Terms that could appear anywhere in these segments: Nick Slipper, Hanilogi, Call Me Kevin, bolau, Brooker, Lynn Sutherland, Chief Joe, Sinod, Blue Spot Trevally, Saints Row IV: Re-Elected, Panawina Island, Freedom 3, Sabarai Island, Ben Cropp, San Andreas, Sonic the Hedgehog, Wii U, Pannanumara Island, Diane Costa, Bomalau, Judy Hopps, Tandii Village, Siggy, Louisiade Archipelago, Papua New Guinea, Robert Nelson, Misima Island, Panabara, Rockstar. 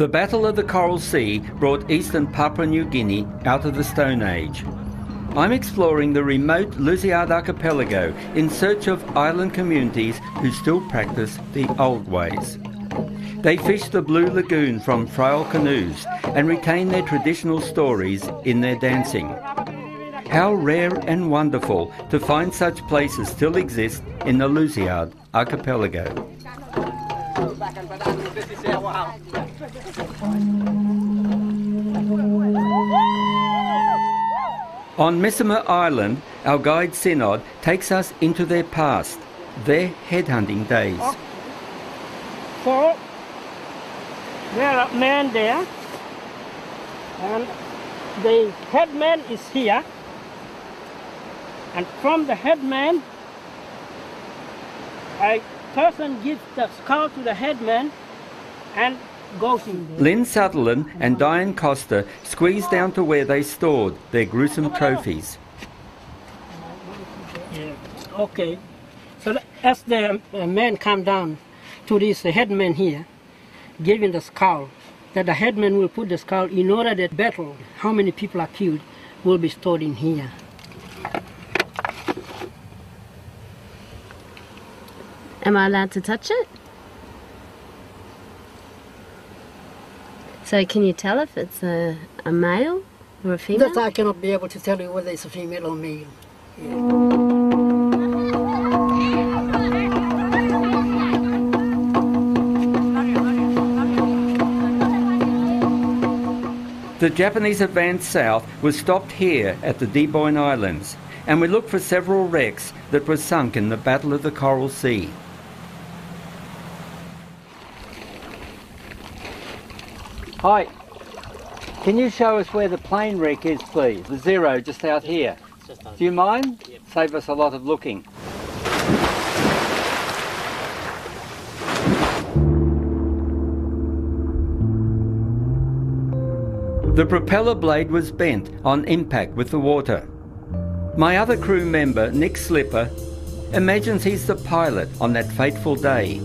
The Battle of the Coral Sea brought eastern Papua New Guinea out of the Stone Age. I'm exploring the remote Louisiade Archipelago in search of island communities who still practice the old ways. They fish the Blue Lagoon from frail canoes and retain their traditional stories in their dancing. How rare and wonderful to find such places still exist in the Louisiade Archipelago. On Misima Island, our guide Sinod takes us into their past, their headhunting days. So, there are men there, and the headman is here, and from the headman, a person gives the skull to the headman and goes in there. Lynn Sutherland and Diane Costa squeeze down to where they stored their gruesome trophies. Yeah. Okay, so as the men come down to this headman here, giving the skull, that the headman will put the skull in order that battle, how many people are killed, will be stored in here. Am I allowed to touch it? So can you tell if it's a male or a female? That I cannot be able to tell you whether it's a female or male. Yeah. The Japanese advance south was stopped here at the Deboyne Islands, and we looked for several wrecks that were sunk in the Battle of the Coral Sea. Hi, can you show us where the plane wreck is, please? The Zero, just out here. Do you mind? Yep. Save us a lot of looking. The propeller blade was bent on impact with the water. My other crew member, Nick Slipper, imagines he's the pilot on that fateful day.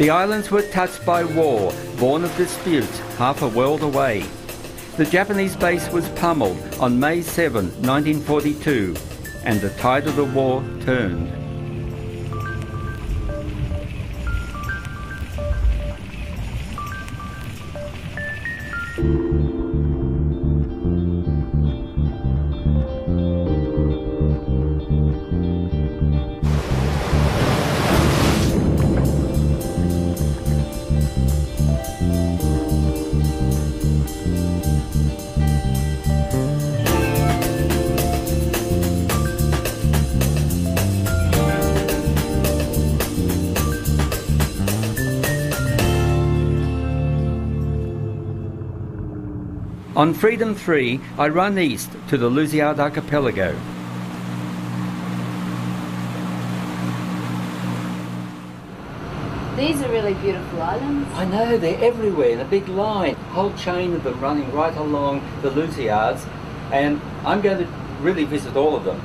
The islands were touched by war, born of disputes half a world away. The Japanese base was pummeled on May 7, 1942, and the tide of the war turned. On Freedom 3, I run east to the Louisiade Archipelago. These are really beautiful islands. I know, they're everywhere, the big line, whole chain of them running right along the Louisiades, and I'm going to really visit all of them.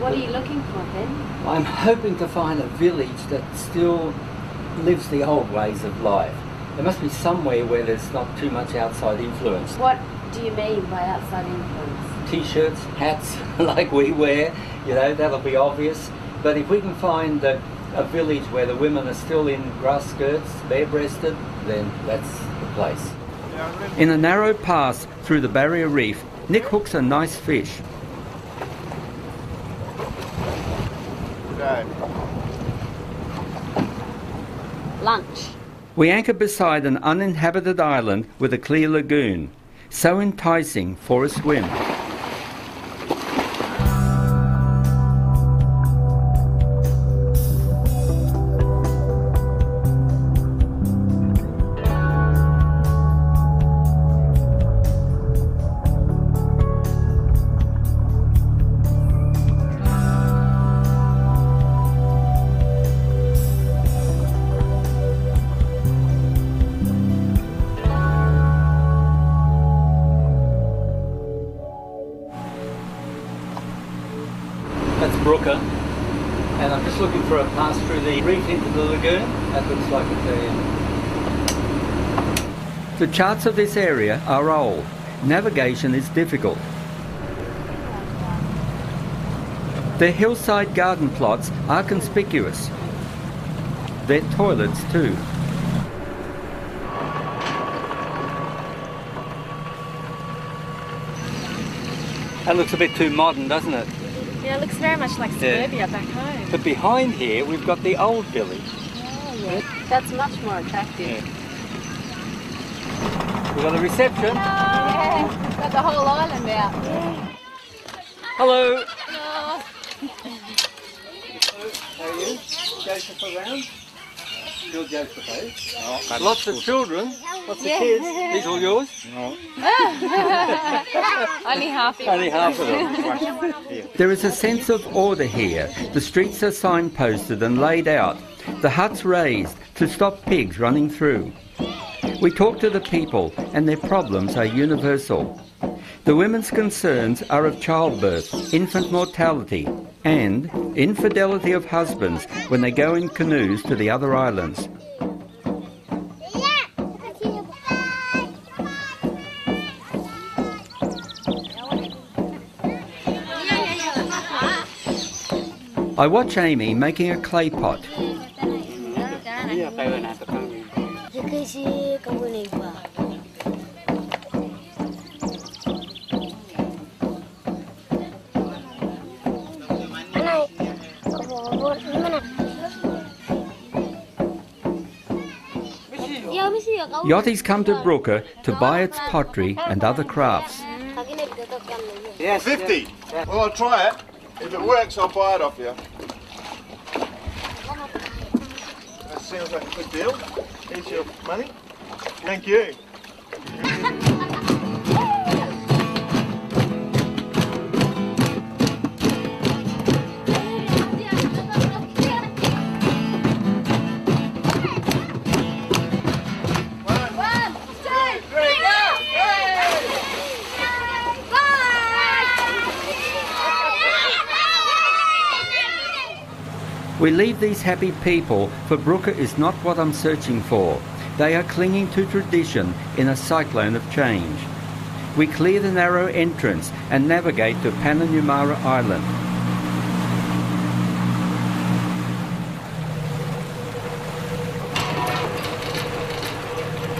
What are you looking for then? I'm hoping to find a village that still lives the old ways of life. There must be somewhere where there's not too much outside influence. What do you mean by outside influence? T-shirts, hats, like we wear, you know, that'll be obvious. But if we can find a village where the women are still in grass skirts, bare-breasted, then that's the place. In a narrow pass through the barrier reef, Nick hooks a nice fish. Okay. Lunch. We anchor beside an uninhabited island with a clear lagoon, so enticing for a swim. Brooker, and I'm just looking for a pass through the reef into the lagoon. That looks like it's there. The charts of this area are old. Navigation is difficult. The hillside garden plots are conspicuous. Their toilets too. That looks a bit too modern, doesn't it? Yeah, it looks very much like suburbia back home. But behind here, we've got the old village. Oh, yeah. That's much more attractive. Yeah. We've got a reception. Hello. Yeah, got the whole island out. Yeah. Hello. Hello. How are you? Joseph around? You're Joseph, eh? Oh, lots of children. Lots of kids. These all yours? No. Only half of them. Only half of them. There is a sense of order here. The streets are signposted and laid out. The huts raised to stop pigs running through. We talk to the people and their problems are universal. The women's concerns are of childbirth, infant mortality and infidelity of husbands when they go in canoes to the other islands. I watch Amy making a clay pot. Yachties come to Brooker to buy its pottery and other crafts. Yes, 50. Well, I'll try it. If it works, I'll buy it off you. That sounds like a good deal. Here's your money. Thank you. We leave these happy people, for Brooker is not what I'm searching for. They are clinging to tradition in a cyclone of change. We clear the narrow entrance and navigate to Pannanumara Island.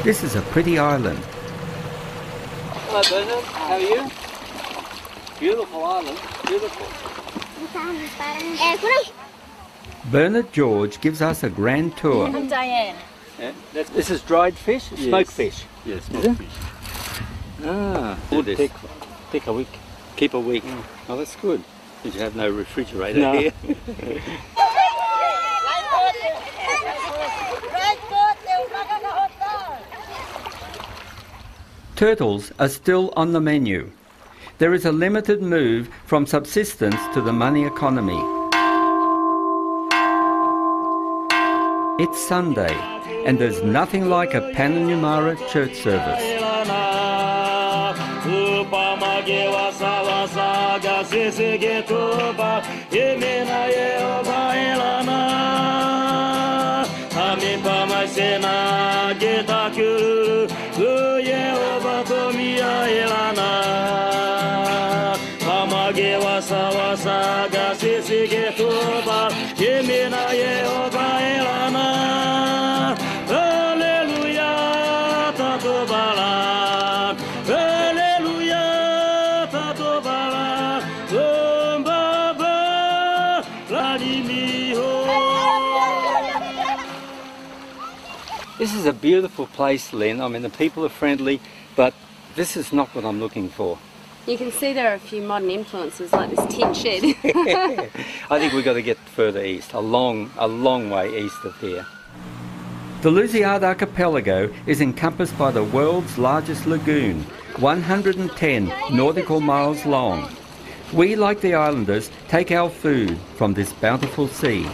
This is a pretty island. Hello Bernard, how are you? Beautiful island, beautiful. Bernard George gives us a grand tour. I'm Diane. Yeah, this is dried fish? Yes. Smoked fish? Yes, smoked fish. Ah, would take a week. Keep a week. Mm. Oh, that's good. Did you have no refrigerator here? Turtles are still on the menu. There is a limited move from subsistence to the money economy. It's Sunday, and there's nothing like a Pannanumara church service. This is a beautiful place, Lynn. I mean, the people are friendly, but this is not what I'm looking for. You can see there are a few modern influences, like this tin shed. I think we've got to get further east, a long way east of here. The Louisiade Archipelago is encompassed by the world's largest lagoon, 110 nautical miles long. We, like the islanders, take our food from this bountiful sea.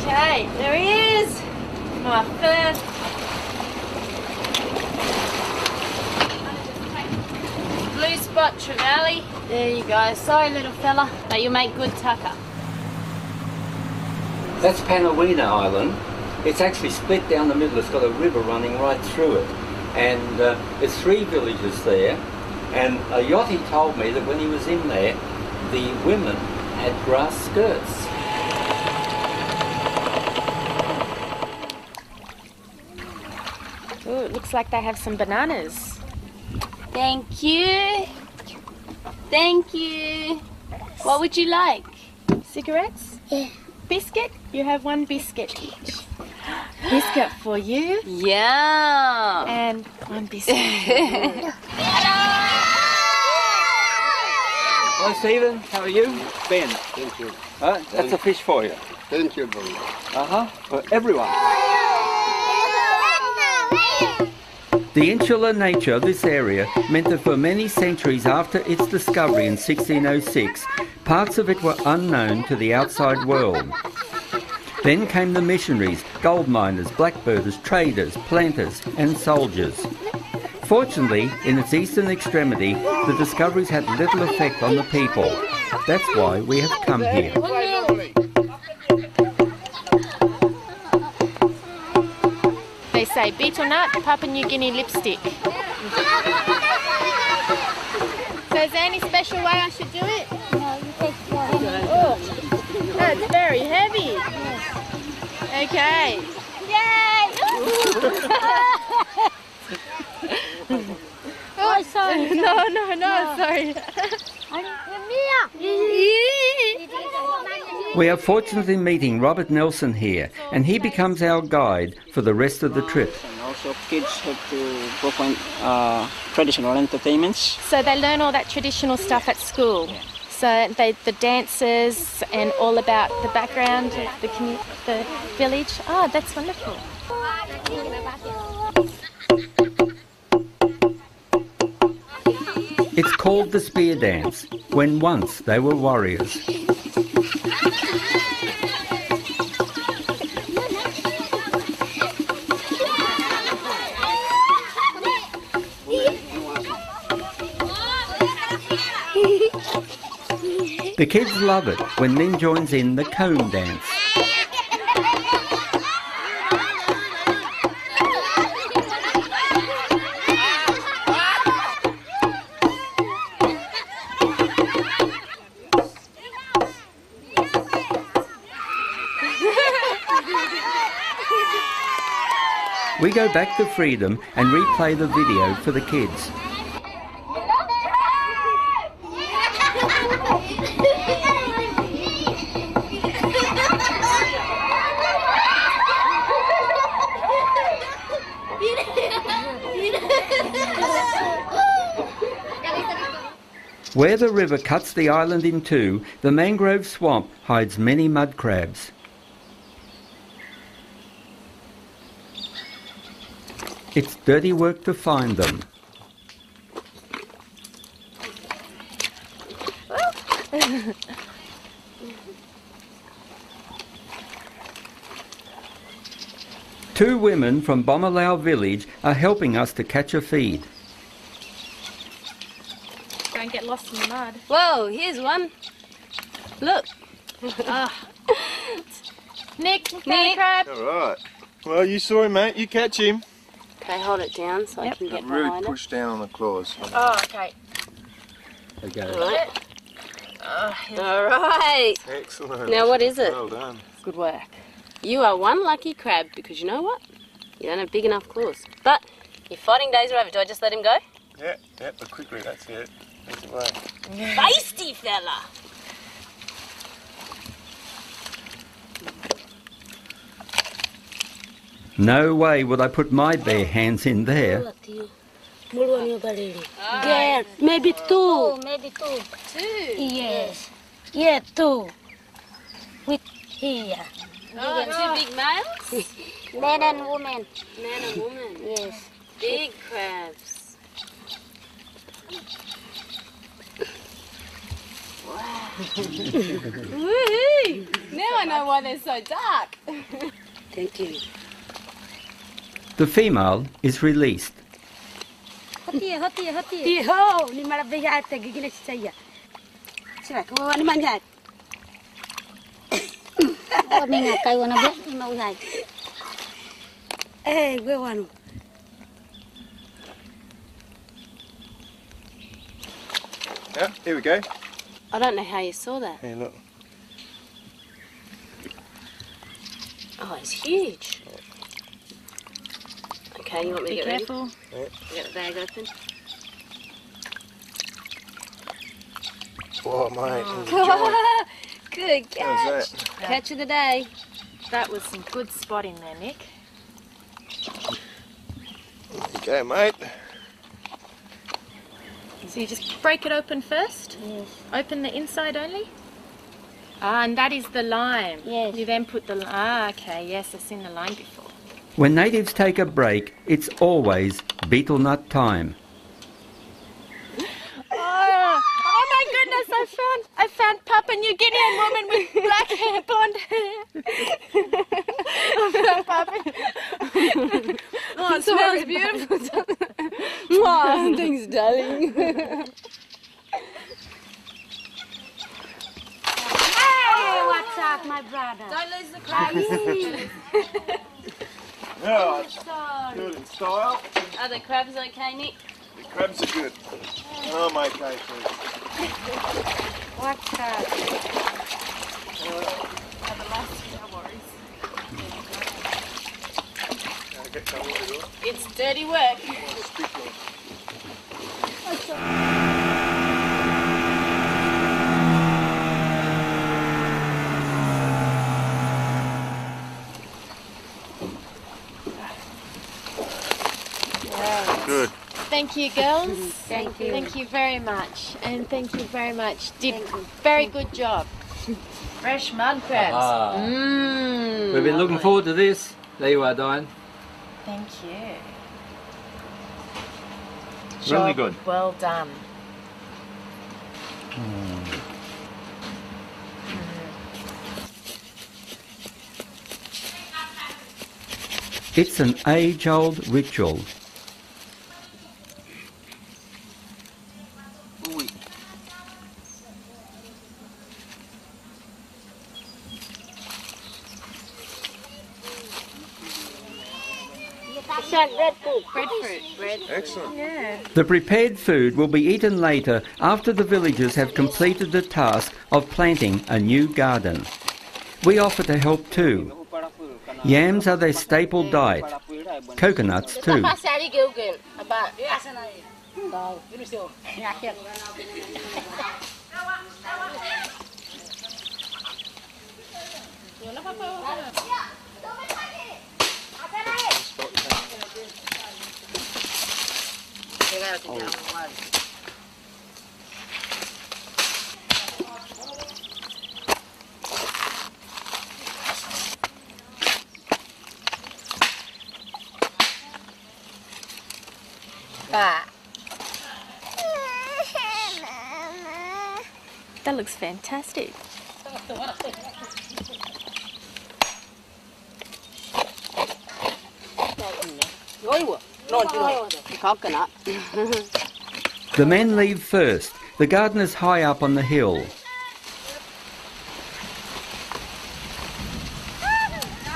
Okay, there he is. My first. Blue Spot Spot Trevally. There you go. Sorry, little fella, but you make good tucker. That's Panawina Island. It's actually split down the middle. It's got a river running right through it. And there's three villages there. And a yachty told me that when he was in there, the women had grass skirts. Ooh, it looks like they have some bananas. Thank you. Thank you. What would you like? Cigarettes? Yeah. Biscuit? You have one biscuit each. Biscuit for you. Yeah. And one biscuit for you. Hello, Stephen. How are you? Ben. Thank you. That's a fish for you. Thank you, Ben. For everyone. The insular nature of this area meant that for many centuries after its discovery in 1606, parts of it were unknown to the outside world. Then came the missionaries, gold miners, blackbirders, traders, planters and soldiers. Fortunately, in its eastern extremity, the discoveries had little effect on the people. That's why we have come here. They say betel nut, Papua New Guinea lipstick. So is there any special way I should do it? No, you take it out. Oh, that's very heavy. Okay. Yay! Oh, sorry. No, sorry. We are fortunately meeting Robert Nelson here, and he becomes our guide for the rest of the trip. And also kids have to go find traditional entertainments. So they learn all that traditional stuff at school. Yeah. So the dances and all about the background of the village. Oh, that's wonderful. It's called the spear dance, when once they were warriors. The kids love it when Lynn joins in the comb dance. We go back to Freedom and replay the video for the kids. Where the river cuts the island in two, the mangrove swamp hides many mud crabs. It's dirty work to find them. Two women from Bomalau village are helping us to catch a feed. Don't get lost in the mud. Whoa, here's one. Look. Nick. Crab. All right. Well, you saw him, mate. You catch him. Okay, hold it down so I can get behind it. Really push down on the claws. Oh, okay. Okay. All right. All right. Excellent. Now, what is it? Well done. Good work. You are one lucky crab because you know what? You don't have big enough claws. But your fighting days are over. Do I just let him go? Yeah, but quickly, that's it. Feisty fella! No way would I put my bare hands in there. Yeah, maybe two. Oh, maybe two. Two? Yes. Yeah, two. With here. Oh, two big males? Man and woman. Man and woman? Yes. Big crabs. Wow. Woo-hoo! Now I know why they're so dark. Thank you. The female is released. هاتي هو اللي مربيه على التجيجلة السيئة. شرك هو أنا ما نهاد. ومين هكاي وأنا بحكي ما وياي. إيه وينو. Yeah, here we go. I don't know how you saw that. Hey, look. Oh, it's huge. Okay, you want me to get careful? Ready? Yeah. Get the bag open. Whoa, mate. Oh. Good catch. Catch of the day. That was some good spotting there, Nick. There you go, mate. So you just break it open first? Yes. Open the inside only? Ah, and that is the lime. Yes. You then put the lime. Ah, okay, yes, I've seen the lime before. When natives take a break, it's always betel nut time. Oh my goodness, I found Papua New Guinean woman with black hair, blonde hair. Oh, it smells beautiful. Oh, thanks, darling. Hey, what's up, my brother? Don't lose the crabs. Yeah, oh, good in style. Are the crabs okay, Nick? The crabs are good. Oh, I'm okay, please. What's that? The last no worries. It's dirty work. Good. Thank you, girls. Thank you. Thank you very much. And thank you very much. Did very good job. Fresh mud crabs. We've been looking forward to this. There you are, Diane. Thank you. Really good. Well done. It's an age-old ritual. Breadfruit. Excellent. Yeah. The prepared food will be eaten later after the villagers have completed the task of planting a new garden. We offer to help too. Yams are their staple diet. Coconuts too. That looks fantastic. The men leave first. The garden is high up on the hill.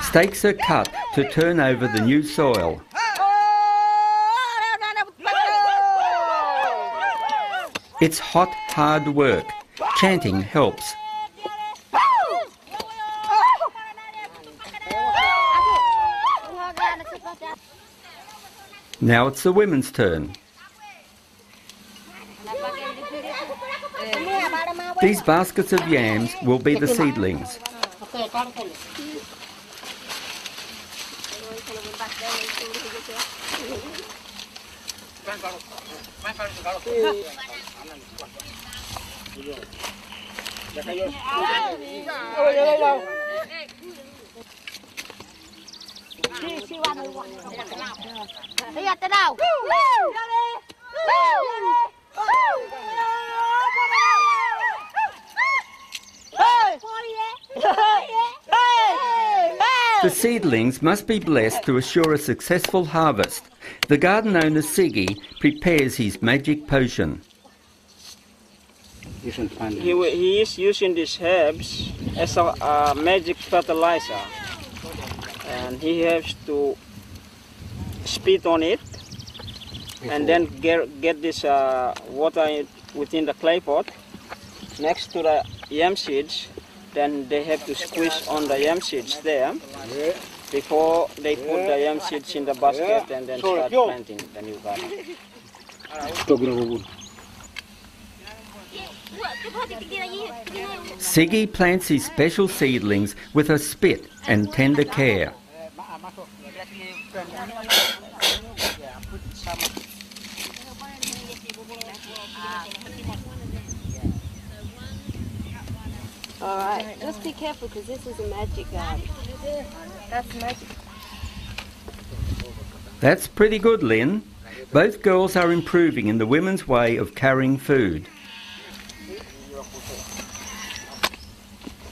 Stakes are cut to turn over the new soil. It's hot, hard work. Chanting helps. Now it's the women's turn. These baskets of yams will be the seedlings. The seedlings must be blessed to assure a successful harvest. The garden owner Siggy prepares his magic potion. He is using these herbs as a magic fertilizer, and he has to spit on it and then get this water within the clay pot next to the yam seeds. Then they have to squeeze on the yam seeds there before they put the yam seeds in the basket and then start planting the new garden. Siggy plants his special seedlings with a spit and tender care. All right, let's be careful because this is a magic garden. That's magic. That's pretty good, Lynn. Both girls are improving in the women's way of carrying food.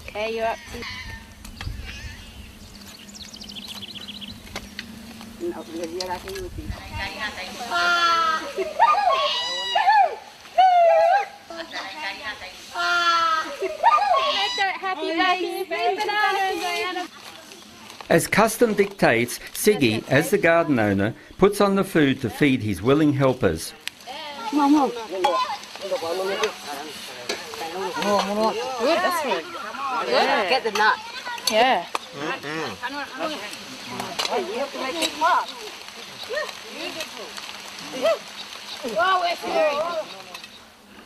Okay, you're up to... As custom dictates, Siggy, as the garden owner, puts on the food to feed his willing helpers. Good, that's good. Yeah. Get the nut. Yeah. You have to make it work.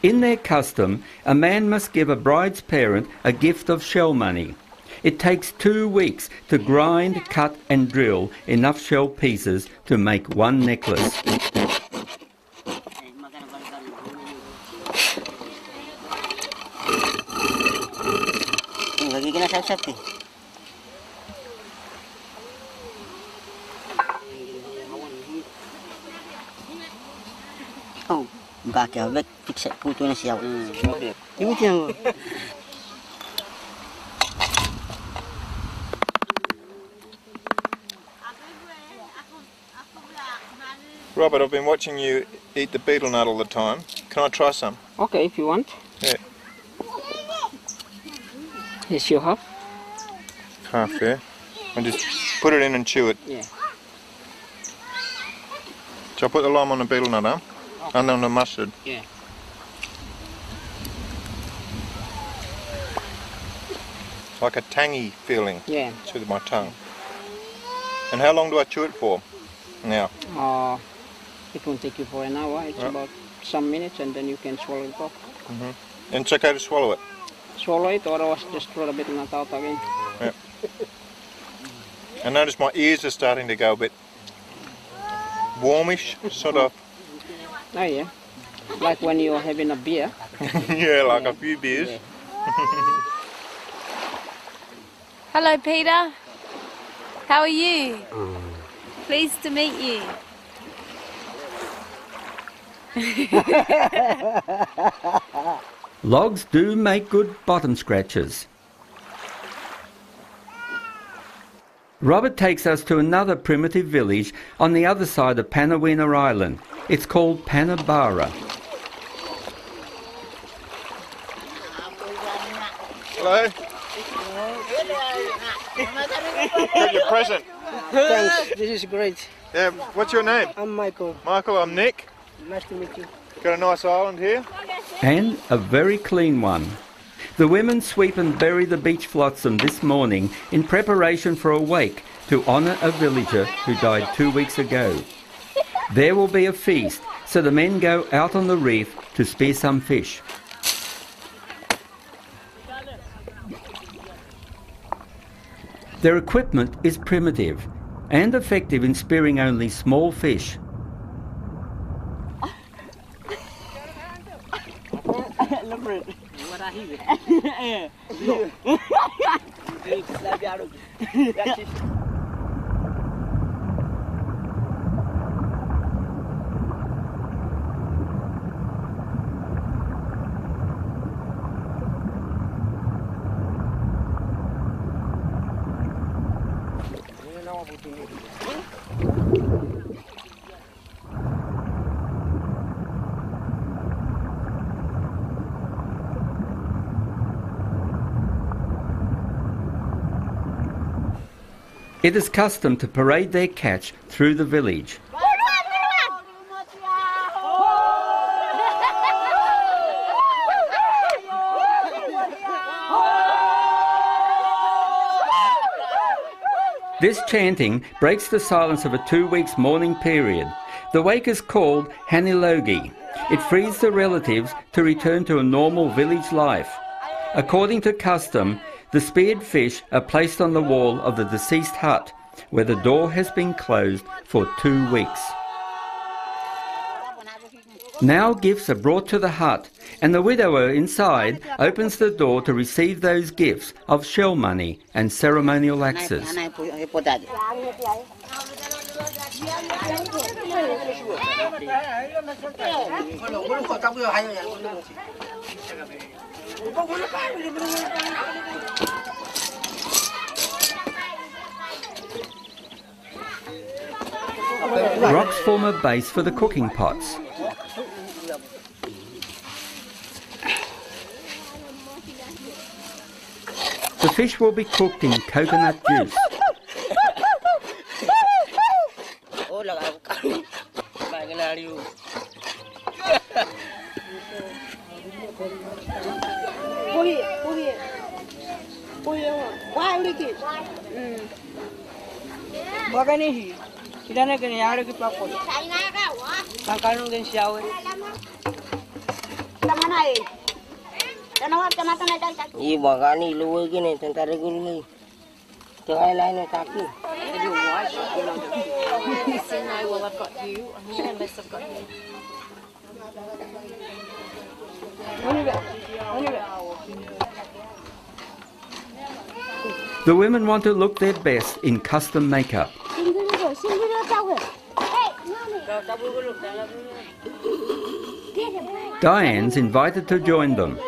In their custom, a man must give a bride's parent a gift of shell money. It takes 2 weeks to grind, cut and drill enough shell pieces to make one necklace. Oh, back out, let's fix it. Put on a seal. Robert, I've been watching you eat the betel nut all the time. Can I try some? Okay, if you want. Yeah. Yes, you have. Half, yeah. And just put it in and chew it. Yeah. So I put the lime on the betel nut, huh? Okay. And on the mustard. Yeah. It's like a tangy feeling. Yeah. Through my tongue. And how long do I chew it for? Now. It won't take you for an hour. It's about some minutes, and then you can swallow it off. Mm-hmm. And it's okay to swallow it. Swallow it, or else just throw a bit of nut out again. Yeah. I notice my ears are starting to go a bit warmish, sort of. Oh yeah, like when you're having a beer. Yeah, like a few beers. Yeah. Hello, Peter. How are you? Pleased to meet you. Logs do make good bottom scratchers. Robert takes us to another primitive village on the other side of Panawina Island. It's called Panabara. Hello. Got your present. Thanks, this is great. Yeah, what's your name? I'm Michael. Michael, I'm Nick. Nice to meet you. Got a nice island here. And a very clean one. The women sweep and bury the beach flotsam this morning in preparation for a wake to honour a villager who died 2 weeks ago. There will be a feast, so the men go out on the reef to spear some fish. Their equipment is primitive and effective in spearing only small fish. It is custom to parade their catch through the village. This chanting breaks the silence of a 2 weeks mourning period. The wake is called Hanilogi. It frees the relatives to return to a normal village life. According to custom, the speared fish are placed on the wall of the deceased hut, where the door has been closed for 2 weeks. Now gifts are brought to the hut, and the widower inside opens the door to receive those gifts of shell money and ceremonial axes. Rocks form a base for the cooking pots. The fish will be cooked in coconut juice. The women want to look their best in custom makeup. Diane's invited to join them.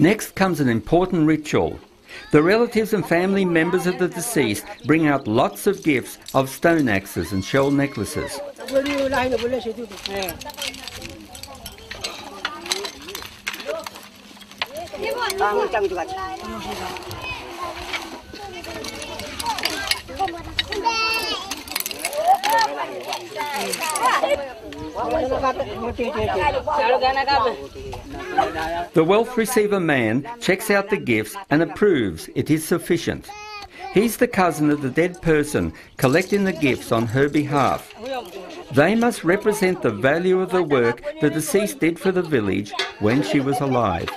Next comes an important ritual. The relatives and family members of the deceased bring out lots of gifts of stone axes and shell necklaces. The wealth receiver man checks out the gifts and approves it is sufficient. He's the cousin of the dead person collecting the gifts on her behalf. They must represent the value of the work the deceased did for the village when she was alive.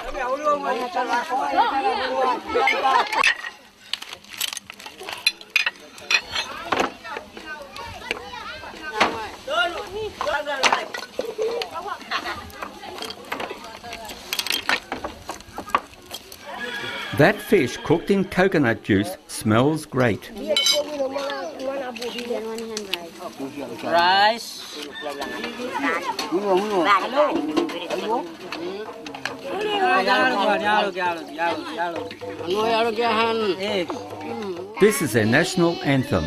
That fish cooked in coconut juice smells great. Rice. This is their national anthem.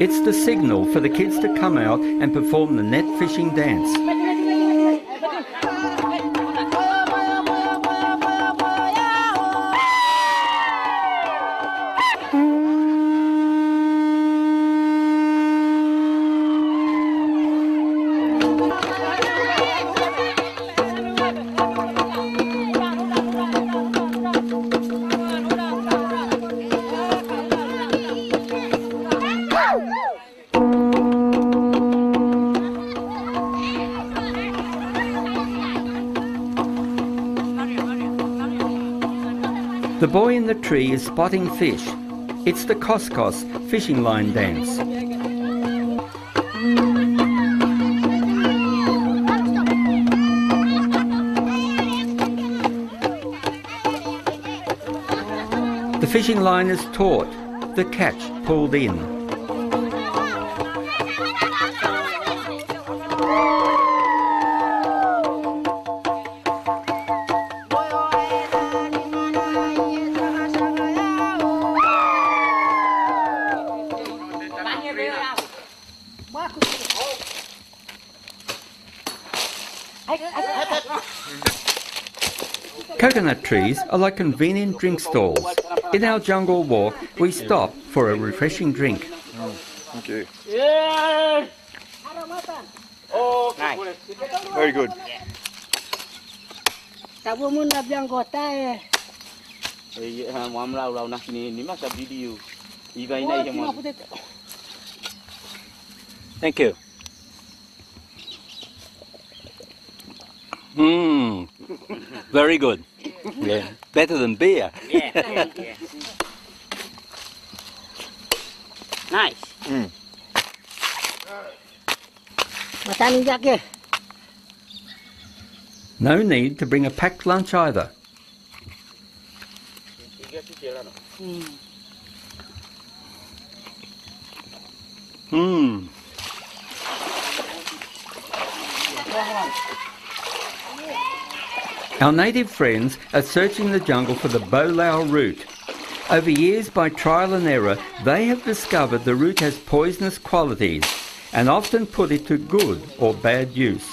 It's the signal for the kids to come out and perform the net fishing dance. The boy in the tree is spotting fish. It's the Koskos fishing line dance. The fishing line is taut, the catch pulled in. Coconut trees are like convenient drink stalls. In our jungle walk, we stop for a refreshing drink. Oh, thank you. Yeah. Oh, nice. Very good. Thank you. Mmm, very good. Yeah. Better than beer. Yeah. Yeah. Nice. Mm. No need to bring a packed lunch either. Mmm. Our native friends are searching the jungle for the bolau root. Over years by trial and error, they have discovered the root has poisonous qualities and often put it to good or bad use.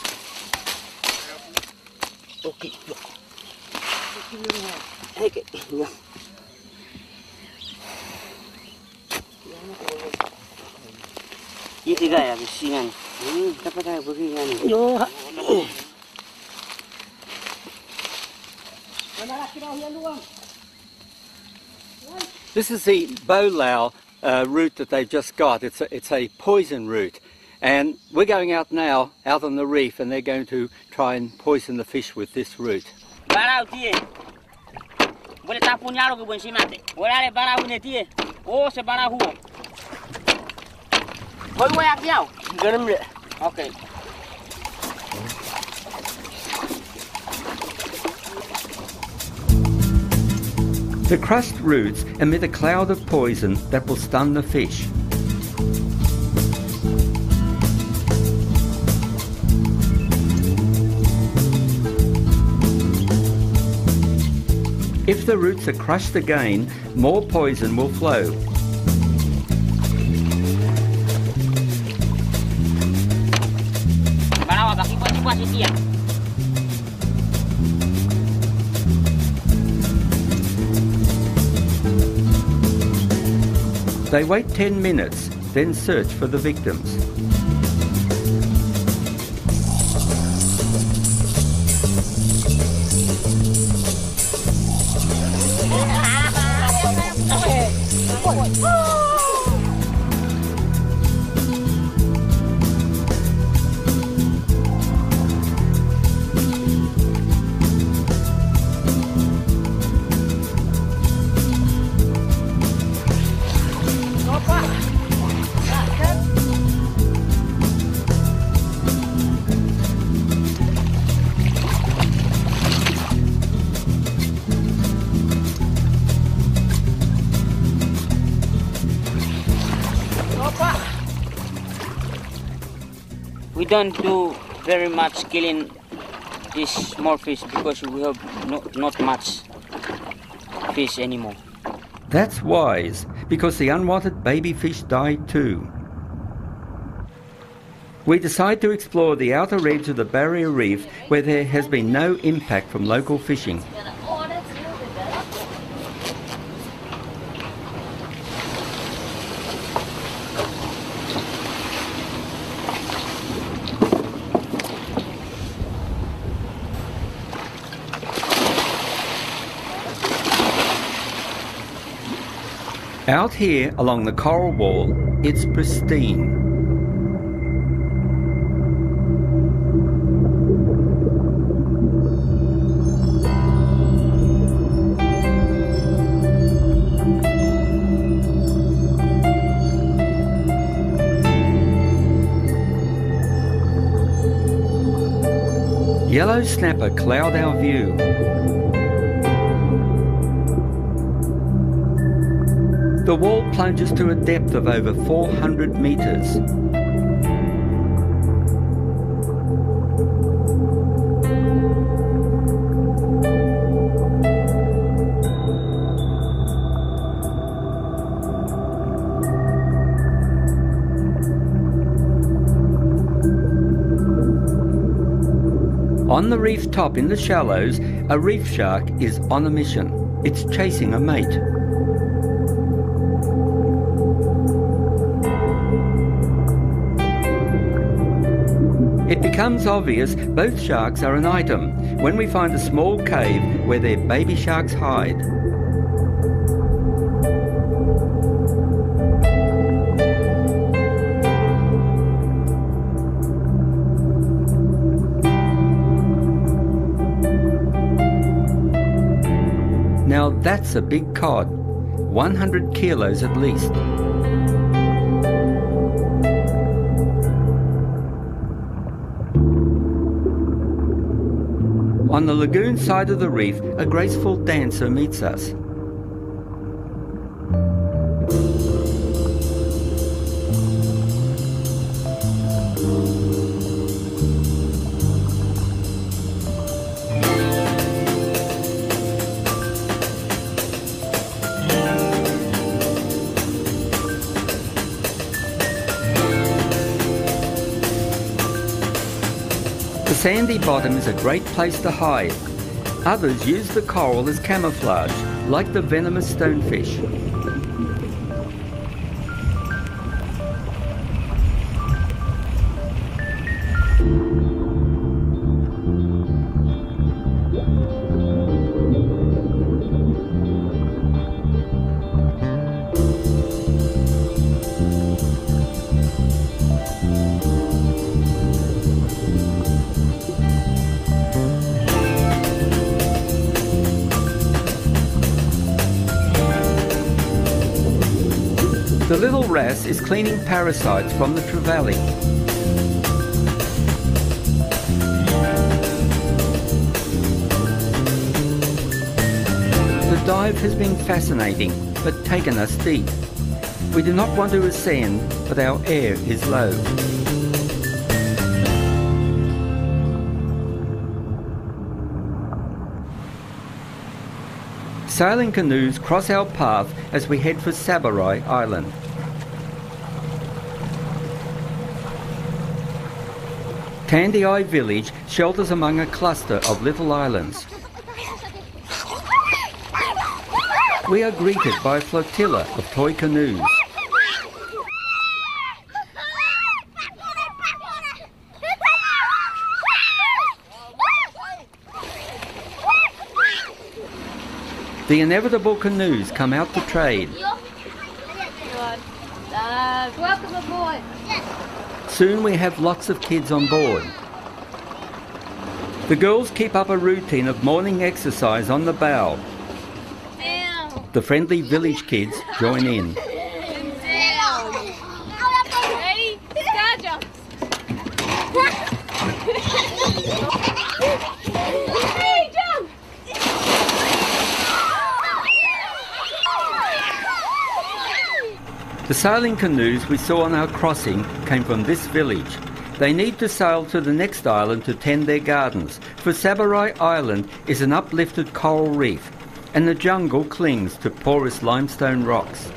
Okay. This is the bolau root that they've just got. It's a poison root, and we're going out now, out on the reef, and they're going to try and poison the fish with this root. Okay. The crushed roots emit a cloud of poison that will stun the fish. If the roots are crushed again, more poison will flow. They wait 10 minutes, then search for the victims. We don't do very much killing these small fish because we have not much fish anymore. That's wise, because the unwanted baby fish die too. We decide to explore the outer edge of the barrier reef where there has been no impact from local fishing. Out here, along the coral wall, it's pristine. yellow snapper cloud our view. The wall plunges to a depth of over 400 metres. On the reef top in the shallows, a reef shark is on a mission. It's chasing a mate. It becomes obvious both sharks are an item when we find a small cave where their baby sharks hide. Now that's a big cod, 100 kilos at least. On the lagoon side of the reef, a graceful dancer meets us. The sandy bottom is a great place to hide. Others use the coral as camouflage, like the venomous stonefish. The little wrasse is cleaning parasites from the trevally. The dive has been fascinating, but taken us deep. We do not want to ascend, but our air is low. Sailing canoes cross our path as we head for Sabarai Island. Tandii Village shelters among a cluster of little islands. We are greeted by a flotilla of toy canoes. The inevitable canoes come out to trade. Welcome aboard. Soon we have lots of kids on board. The girls keep up a routine of morning exercise on the bow. The friendly village kids join in. The sailing canoes we saw on our crossing came from this village. They need to sail to the next island to tend their gardens, for Sabarai Island is an uplifted coral reef, and the jungle clings to porous limestone rocks.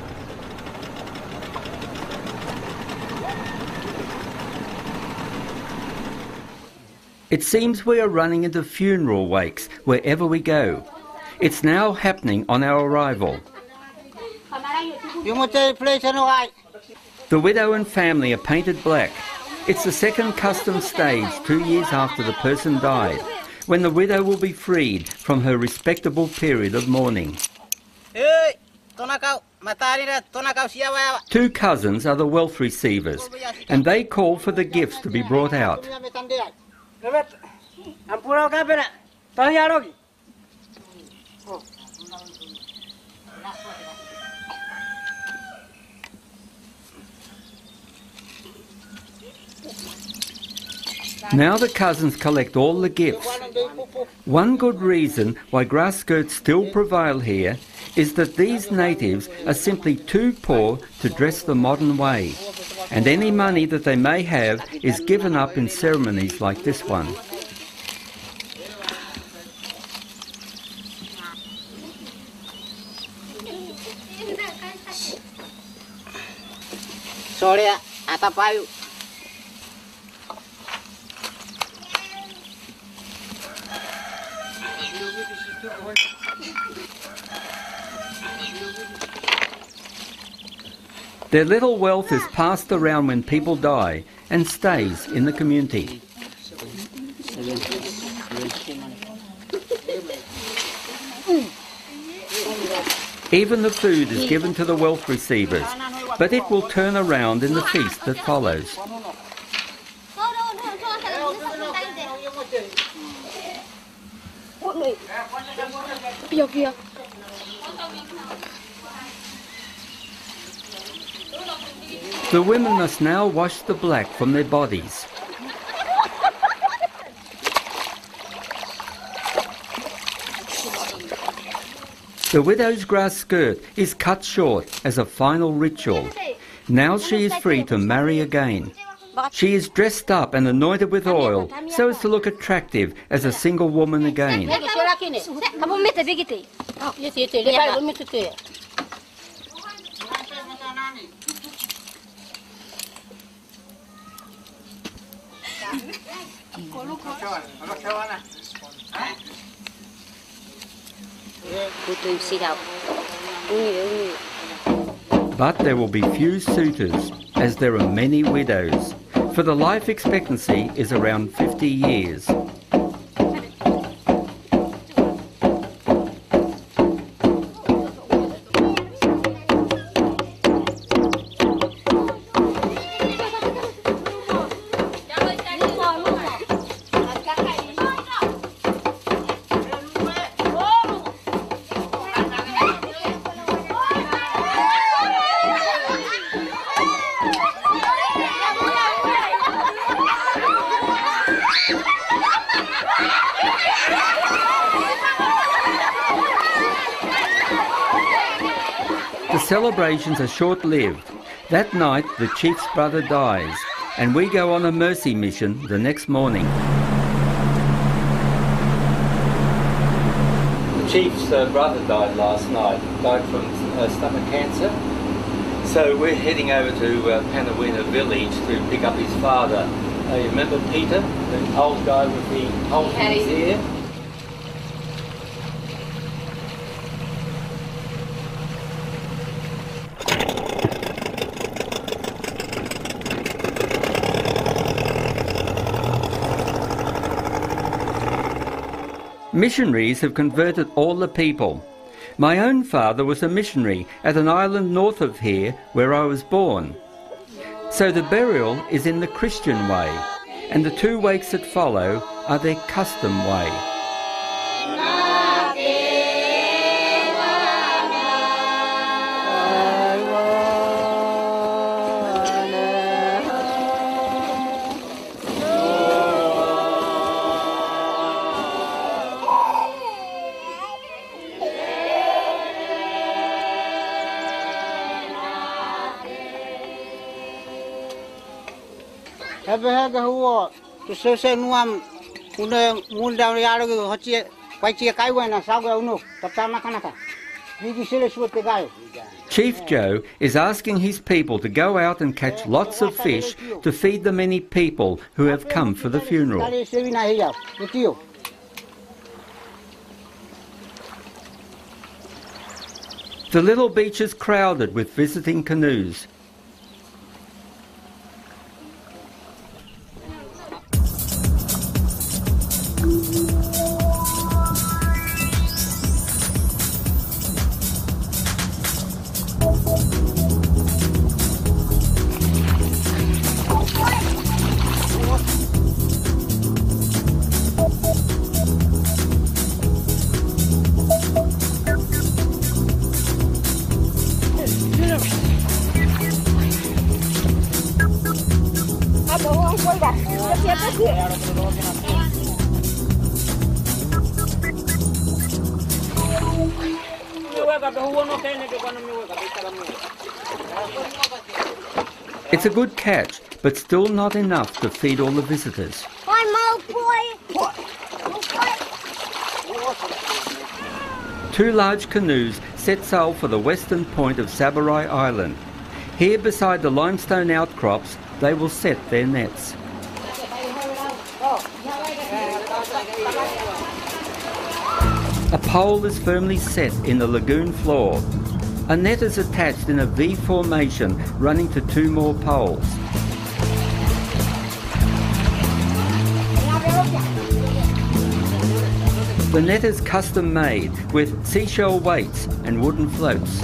It seems we are running into funeral wakes wherever we go. It's now happening on our arrival. The widow and family are painted black. It's the second custom stage 2 years after the person died, when the widow will be freed from her respectable period of mourning. 2 cousins are the wealth receivers, and they call for the gifts to be brought out. Now the cousins collect all the gifts. One good reason why grass skirts still prevail here is that these natives are simply too poor to dress the modern way, and any money that they may have is given up in ceremonies like this one. Their little wealth is passed around when people die and stays in the community. Even the food is given to the wealth receivers, but it will turn around in the feast that follows. The women must now wash the black from their bodies. The widow's grass skirt is cut short as a final ritual. Now she is free to marry again. She is dressed up and anointed with oil so as to look attractive as a single woman again. But there will be few suitors, as there are many widows, for the life expectancy is around 50 years. Celebrations are short-lived. That night, the chief's brother dies, and we go on a mercy mission the next morning. The chief's brother died last night. Died from stomach cancer. So we're heading over to Panawina Village to pick up his father. You remember Peter, the old guy with the old hands here? Missionaries have converted all the people. My own father was a missionary at an island north of here where I was born. So the burial is in the Christian way, and the 2 weeks that follow are their custom way. Chief Joe is asking his people to go out and catch lots of fish to feed the many people who have come for the funeral. The little beach is crowded with visiting canoes. It's a good catch, but still not enough to feed all the visitors. Hi, Mo boy. What? Two large canoes set sail for the western point of Sabarai Island. Here beside the limestone outcrops, they will set their nets. A pole is firmly set in the lagoon floor. A net is attached in a V formation running to two more poles. The net is custom made with seashell weights and wooden floats.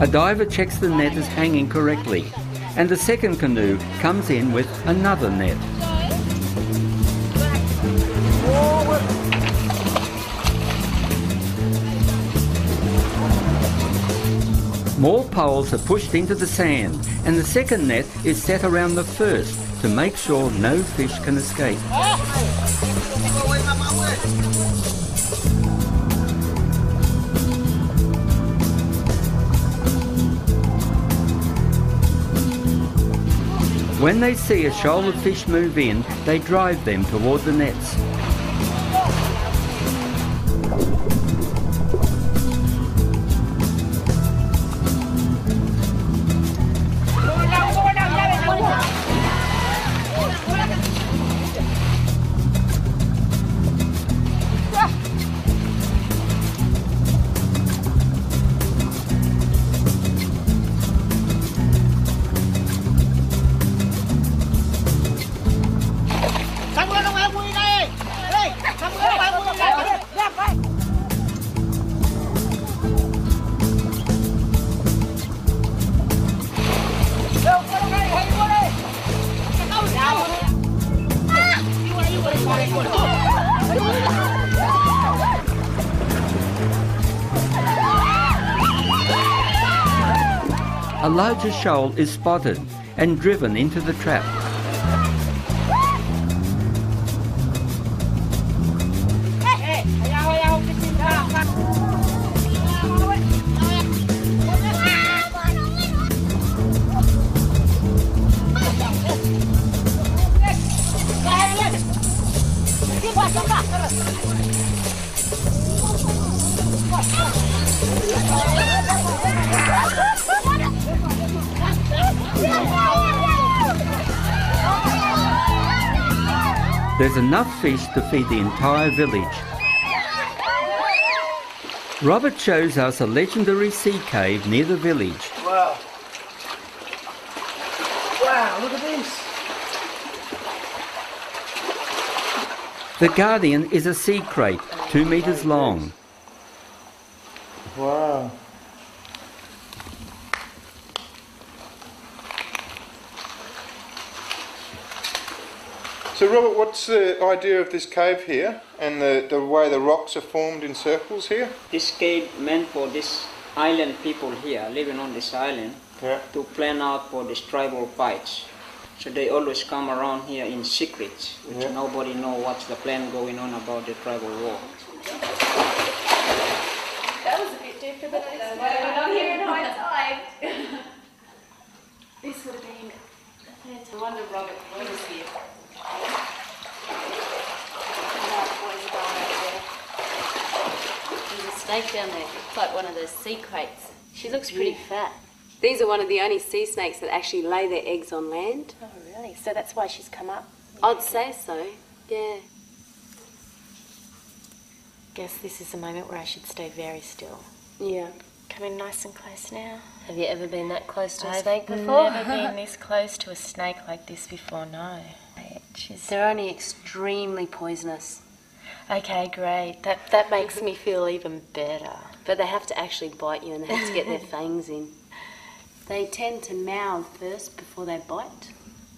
A diver checks the net is hanging correctly, and the second canoe comes in with another net. More poles are pushed into the sand, and the second net is set around the first to make sure no fish can escape. When they see a shoal of fish move in, they drive them toward the nets. A larger shoal is spotted and driven into the trap. There's enough fish to feed the entire village. Robert shows us a legendary sea cave near the village. Wow. Wow, look at this. The guardian is a sea crate, 2 meters long. Wow. So Robert, what's the idea of this cave here and the way the rocks are formed in circles here? This cave meant for this island people here, living on this island, to plan out for these tribal fights. So they always come around here in secret, which nobody knows what's the plan going on about the tribal war. That was a bit different though, we're not here in hindsight. This would have been the third time. I wonder Robert was here. There's a snake down there. It's like one of those sea crates. She looks pretty fat. These are one of the only sea snakes that actually lay their eggs on land. Oh, really? So that's why she's come up? I'd say so, yeah. Guess this is the moment where I should stay very still. Yeah. Come in nice and close now. Have you ever been that close to a snake before? I've never been this close to a snake like this before, no. They're only extremely poisonous. Okay, great. That makes me feel even better. But they have to actually bite you and they have to get their fangs in. They tend to mouth first before they bite.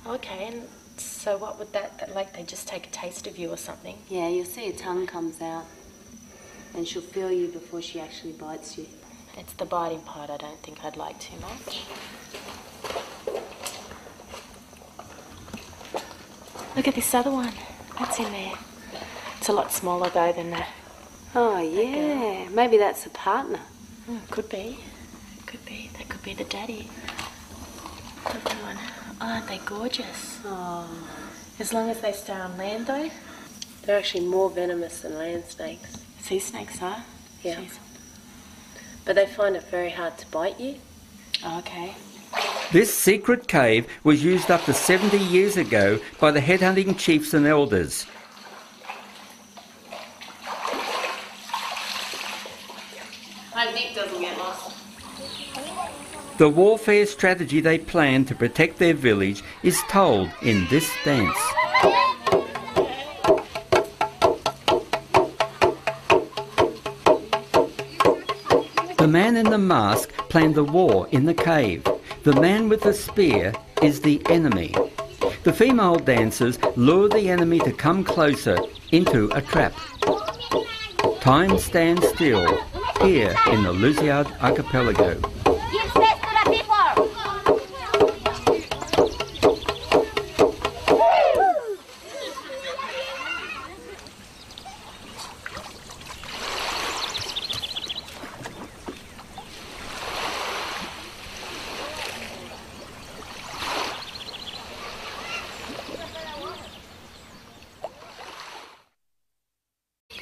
Okay, and so what would that, like they just take a taste of you or something? Yeah, you'll see her tongue comes out and she'll feel you before she actually bites you. It's the biting part I don't think I'd like too much. Look at this other one. That's in there. It's a lot smaller though than that. Oh yeah, maybe that's a partner. Mm, could be. Could be. That could be the daddy. Good one. Oh, aren't they gorgeous? Oh. As long as they stay on land though. They're actually more venomous than land snakes. Sea snakes are? Yeah. Jeez. But they find it very hard to bite you. Oh, okay. This secret cave was used up to 70 years ago by the headhunting chiefs and elders. Hope Nick doesn't get lost. The warfare strategy they planned to protect their village is told in this dance. The man in the mask planned the war in the cave. The man with the spear is the enemy. The female dancers lure the enemy to come closer into a trap. Time stands still here in the Louisiade Archipelago.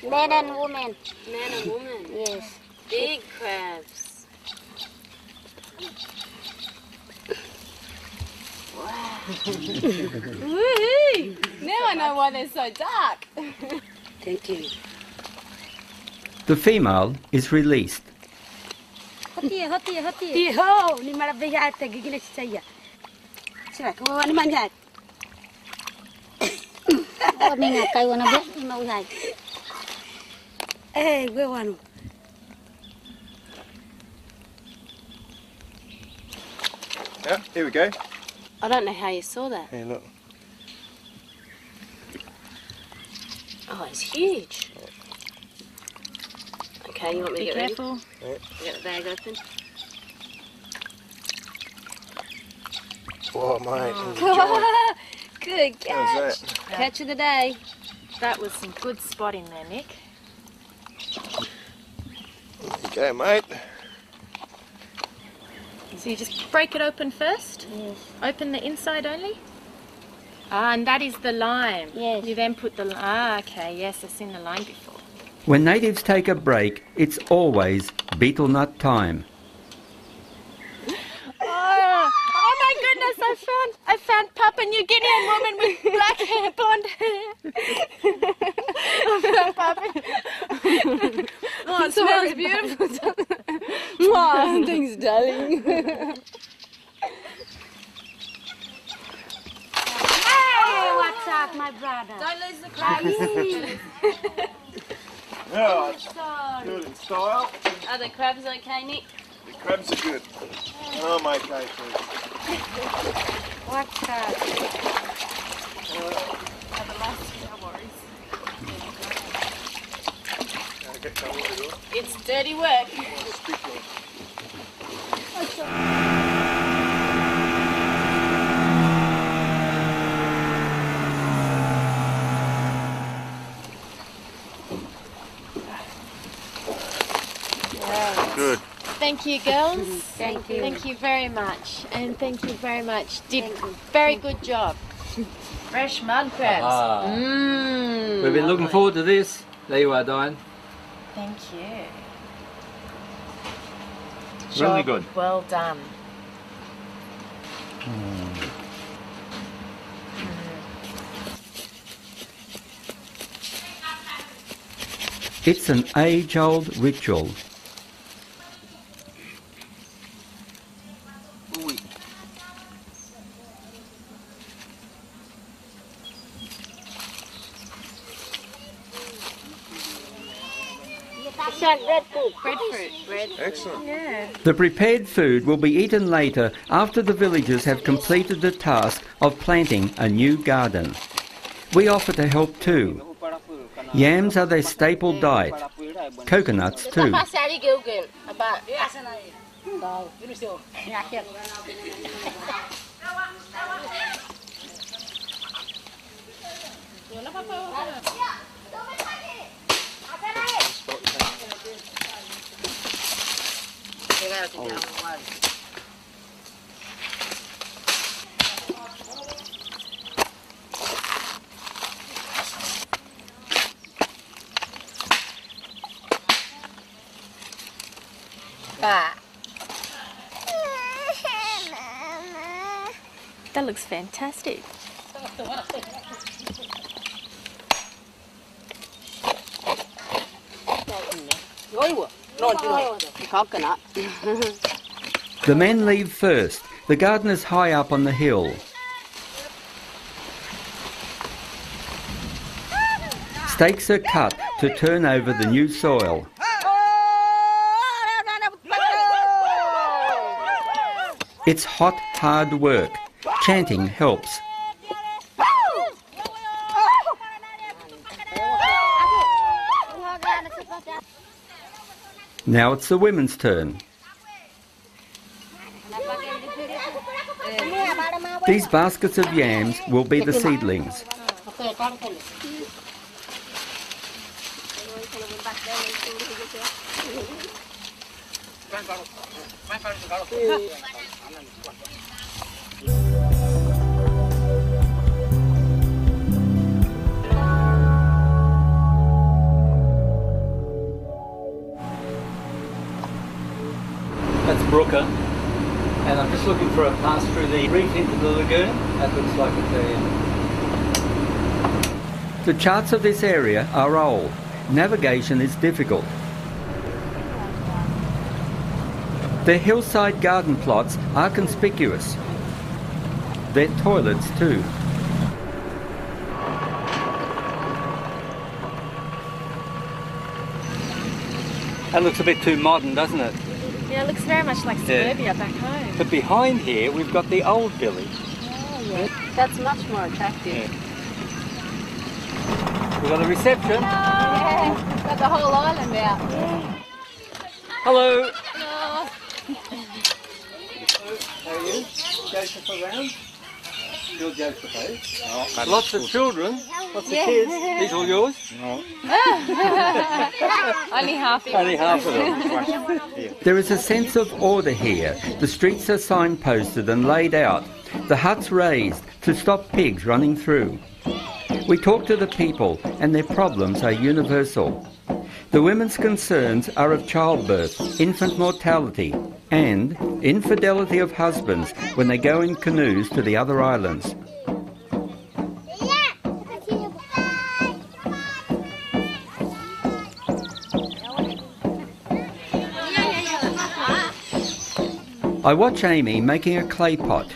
Man and woman. Man and woman? Yes. Big crabs. Wow. Woo-hoo! Now I know why they're so dark. Thank you. The female is released. Hey, we want yeah, here we go. I don't know how you saw that. Hey, look. Oh, it's huge. Yeah. Okay, you want me to get careful? Yeah. Get the bag open. Whoa, mate. Oh. Good catch. Catch of the day. That was some good spot in there, Nick. Okay, mate. So you just break it open first? Yes. Open the inside only? Ah, and that is the lime. Yes. You then put the lime. Ah, okay, yes, I've seen the lime before. When natives take a break, it's always betel nut time. Oh my goodness, I found Papua New Guinean woman with black hair, blonde hair. Oh, it smells beautiful. Wow, thanks, darling. Hey, what's up, my brother? Don't lose the crabs. Yeah, good in style. Are the crabs okay, Nick? The crabs are good. I'm okay, please. What's up? Are the last no worries. It's dirty work. Good. Thank you, girls. Thank you. Thank you very much. And thank you very much. Did very good job. Fresh mud crabs. Mm, we've been looking forward to this. There you are, Diane. Thank you. Really good. Well done. Mm. Mm. It's an age-old ritual. Breadfruit. Excellent. Yeah. The prepared food will be eaten later after the villagers have completed the task of planting a new garden. We offer to help too. Yams are their staple diet. Coconuts too. there's a down the way. That looks fantastic. The men leave first. The garden is high up on the hill. Stakes are cut to turn over the new soil. It's hot, hard work. Chanting helps. Now it's the women's turn. These baskets of yams will be the seedlings. That's Brooker, and I'm just looking for a pass through the reef into the lagoon. That looks like it's there. The charts of this area are old. Navigation is difficult. The hillside garden plots are conspicuous. Their toilets too. That looks a bit too modern, doesn't it? Yeah, it looks very much like suburbia back home. But behind here we've got the old village. Oh, yeah. That's much more attractive. Yeah. We've got a reception. Hello. Yeah, we've got the whole island out. Yeah. Hello. Hello. How are you? Joseph around? You're Joseph, eh? Oh, lots of children, lots of kids. These all yours? No. Only half of them. Only half of them. There is a sense of order here. The streets are signposted and laid out. The huts raised to stop pigs running through. We talk to the people and their problems are universal. The women's concerns are of childbirth, infant mortality, and infidelity of husbands when they go in canoes to the other islands. I watch Amy making a clay pot.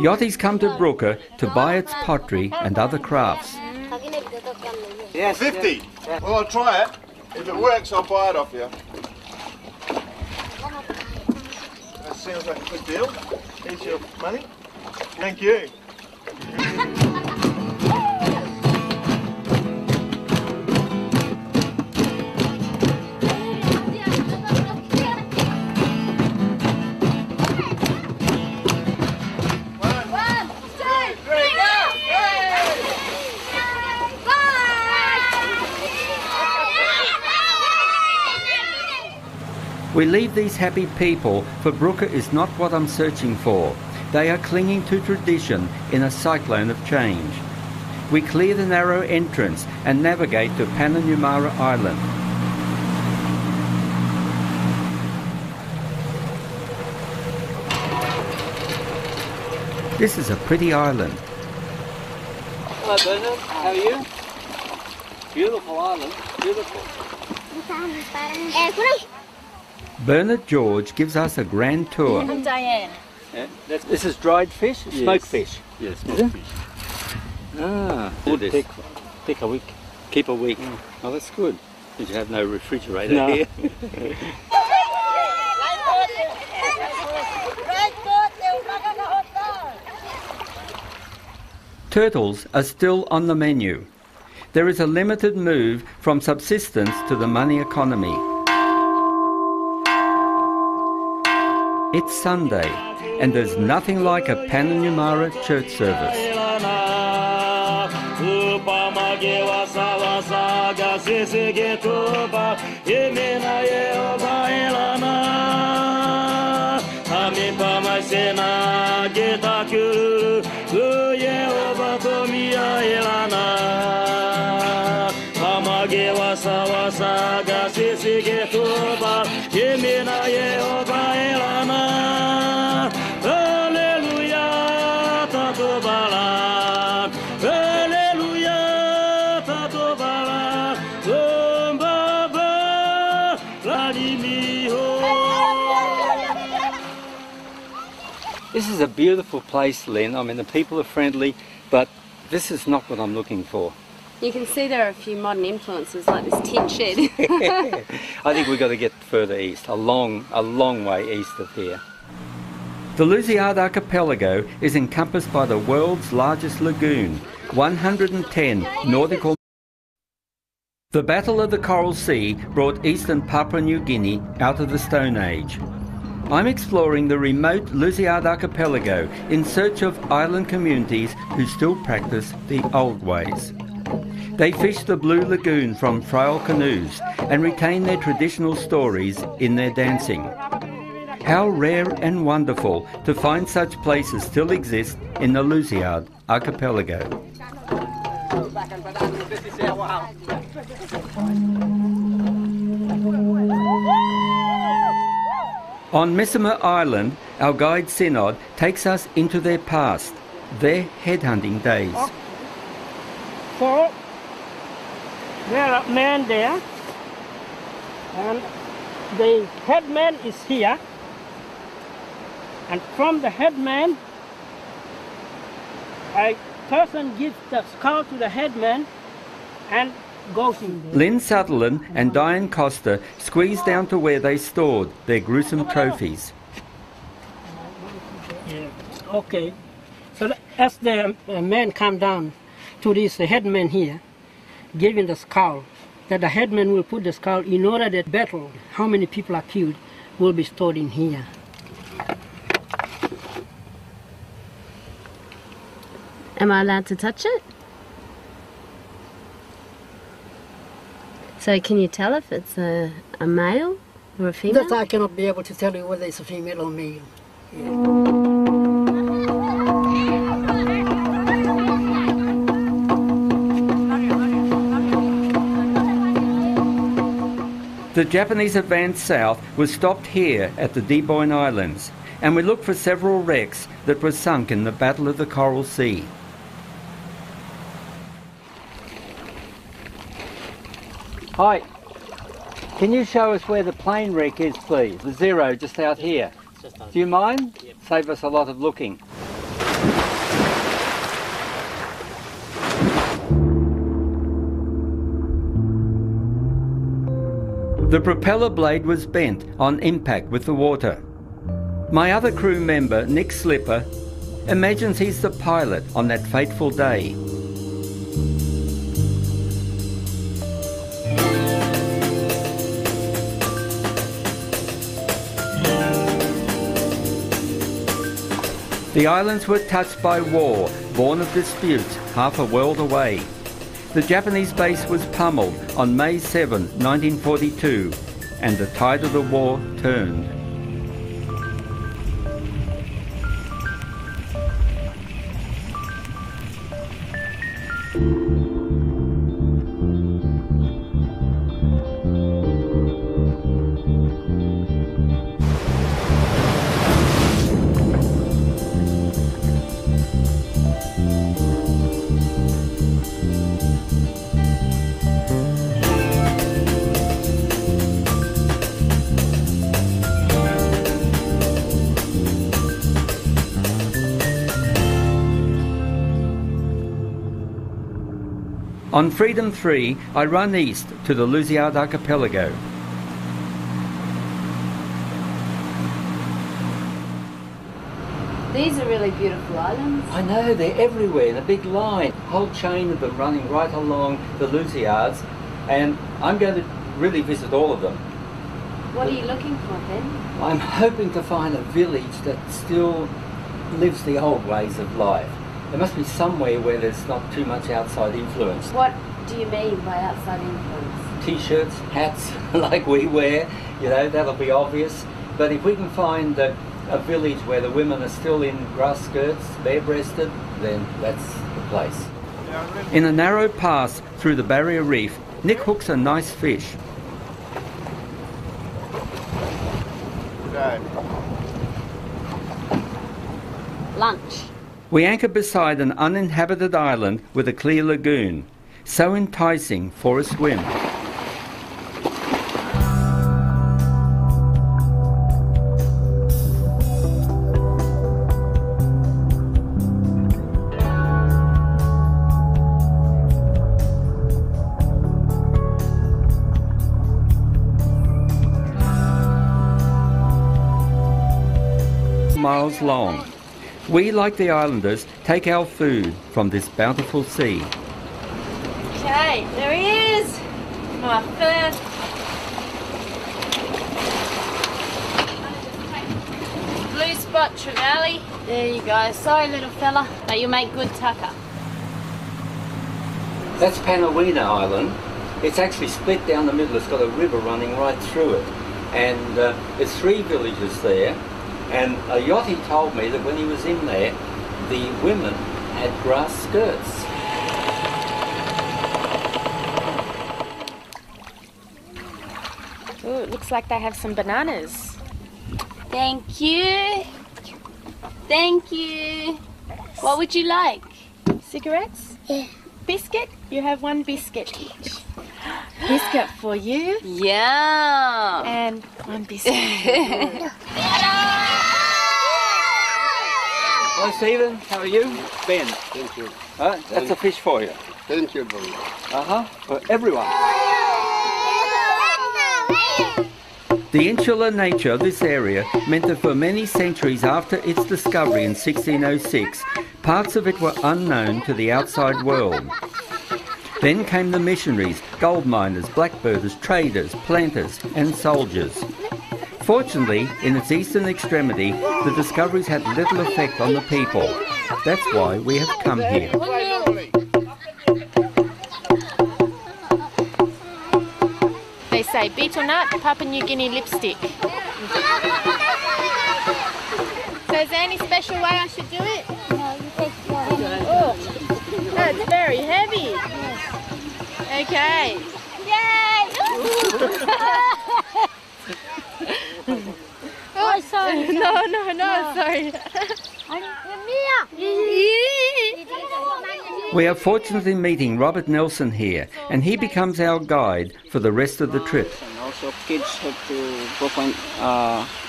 Yachties come to Brooker to buy its pottery and other crafts. 50. Well, I'll try it. If it works, I'll buy it off you. That sounds like a good deal. Here's your money. Thank you. We leave these happy people, for Brooker is not what I'm searching for. They are clinging to tradition in a cyclone of change. We clear the narrow entrance and navigate to Pannanumara Island. This is a pretty island. Hello Bernard, how are you? Beautiful island, beautiful. Bernard George gives us a grand tour. I'm Diane. This is dried fish? Yes. Smoked fish? Yes, smoked fish. Ah, would take a week. Keep a week. Mm. Oh, that's good. Did you have no refrigerator here? Turtles are still on the menu. there is a limited move from subsistence to the money economy. It's Sunday, and there's nothing like a Pannanumara church service. This is a beautiful place, Lynn. I mean, the people are friendly, but this is not what I'm looking for. You can see there are a few modern influences, like this tin shed. Yeah. I think we've got to get further east, a long way east of here. The Louisiade Archipelago is encompassed by the world's largest lagoon, 110 nautical. The Battle of the Coral Sea brought eastern Papua New Guinea out of the Stone Age. I'm exploring the remote Louisiade Archipelago in search of island communities who still practice the old ways. They fish the Blue Lagoon from frail canoes and retain their traditional stories in their dancing. How rare and wonderful to find such places still exist in the Louisiade Archipelago. On Misima Island, our guide Sinod takes us into their past, their headhunting days. So, there are men there, and the headman is here, and from the headman, a person gives the skull to the headman and goes in there. Lynn Sutherland and Diane Costa squeeze down to where they stored their gruesome trophies. Yeah. Okay, so as the men come down to this headman here, giving the skull, that the headman will put the skull in order that battle, how many people are killed, will be stored in here. Am I allowed to touch it? So can you tell if it's a male or a female? That I cannot be able to tell you whether it's a female or male. Yeah. The Japanese advance south was stopped here at the Deboyne Islands, and we looked for several wrecks that were sunk in the Battle of the Coral Sea. Hi, can you show us where the plane wreck is, please? The Zero, just out here. Do you mind? Yep. Save us a lot of looking. The propeller blade was bent on impact with the water. My other crew member, Nick Slipper, imagines he's the pilot on that fateful day. The islands were touched by war, born of disputes half a world away. The Japanese base was pummeled on May 7, 1942, and the tide of the war turned. On Freedom 3, I run east to the Louisiade Archipelago. These are really beautiful islands. I know, they're everywhere in a big line. Whole chain of them running right along the Louisiades, and I'm going to really visit all of them. What are you looking for then? I'm hoping to find a village that still lives the old ways of life. There must be somewhere where there's not too much outside influence. What do you mean by outside influence? T-shirts, hats, like we wear, you know, that'll be obvious. But if we can find a village where the women are still in grass skirts, bare-breasted, then that's the place. In a narrow pass through the barrier reef, Nick hooks a nice fish. Lunch. We anchor beside an uninhabited island with a clear lagoon, so enticing for a swim. Miles long. We, like the islanders, take our food from this bountiful sea. Okay, there he is! My first. Blue Spot Trevally. There you go. Sorry, little fella, but you make good tucker. That's Panawina Island. It's actually split down the middle. It's got a river running right through it. And there's three villages there. And a yachty told me that when he was in there, the women had grass skirts. Ooh, it looks like they have some bananas. Thank you. Thank you. What would you like? Cigarettes? Yeah. Biscuit? You have one biscuit each. Biscuit for you. Yeah. And one biscuit for you. Hi Stephen, how are you? Ben. Thank you. That's a fish for you. Thank you, Ben. For everyone. The insular nature of this area meant that for many centuries after its discovery in 1606, parts of it were unknown to the outside world. Then came the missionaries, gold miners, blackbirders, traders, planters and soldiers. Fortunately, in its eastern extremity, the discoveries had little effect on the people. That's why we have come here. They say betel nut, Papua New Guinea lipstick. So is there any special way I should do it? No, you take one. Oh, that's very heavy. Okay. Yay! Oh, sorry. No, sorry. We are fortunately meeting Robert Nelson here, and he becomes our guide for the rest of the trip. And also kids have to go find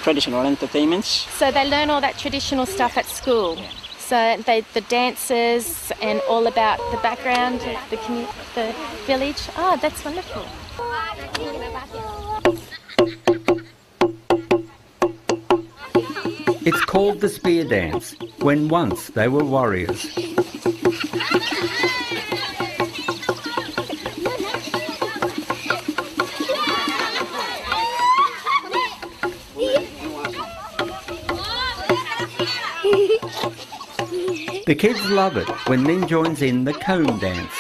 traditional entertainments. So they learn all that traditional stuff at school. Yeah. So the dances and all about the background of the village. Oh, that's wonderful. It's called the spear dance, when once they were warriors. The kids love it when Lynn joins in the cone dance.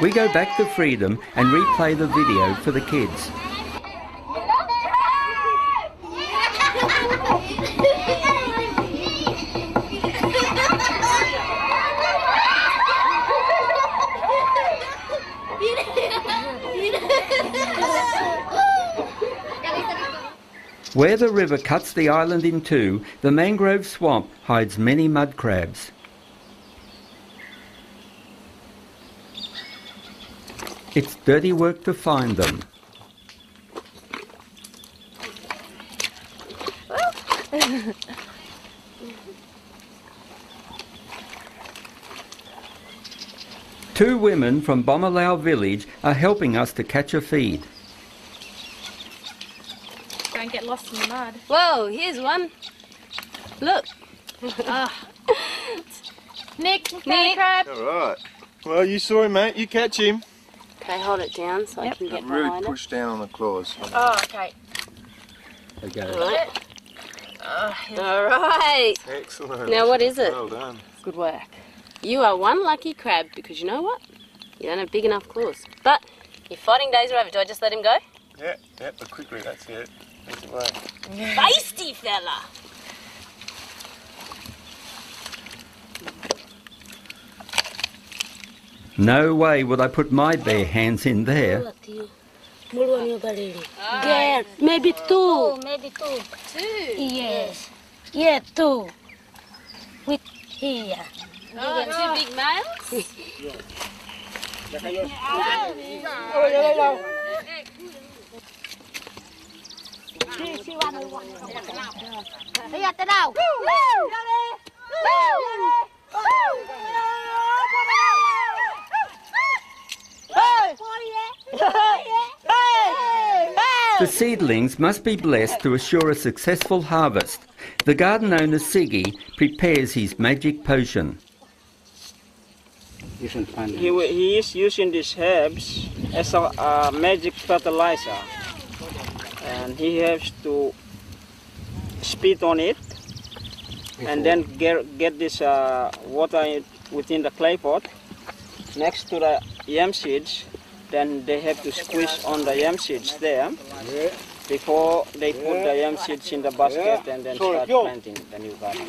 We go back to Freedom and replay the video for the kids. Where the river cuts the island in two, the mangrove swamp hides many mud crabs. It's dirty work to find them. Two women from Bomalau village are helping us to catch a feed. Don't get lost in the mud. Whoa, here's one. Look. Oh. Nick, Nick. Crab. All right. Well, you saw him, mate. You catch him. Okay, hold it down so I can get behind it. Really push down on the claws. Oh, okay. Okay. All right. Oh, all right. Excellent. Now what is it? Well done. Good work. You are one lucky crab because you know what? You don't have big enough claws. But your fighting days are over. Do I just let him go? Yeah, yeah, but quickly, that's it. That's the way. Feisty fella. No way would I put my bare hands in there. Yeah, maybe two. Oh, maybe two. Two? Yes. Yeah, two. With here. Oh, no. Two big males? The seedlings must be blessed to assure a successful harvest. The garden owner Siggy prepares his magic potion. He is using these herbs as a magic fertilizer, and he has to spit on it and then get this water within the clay pot next to the yam seeds. Then they have to squeeze on the yam seeds there before they put the yam seeds in the basket and then start planting the new garden.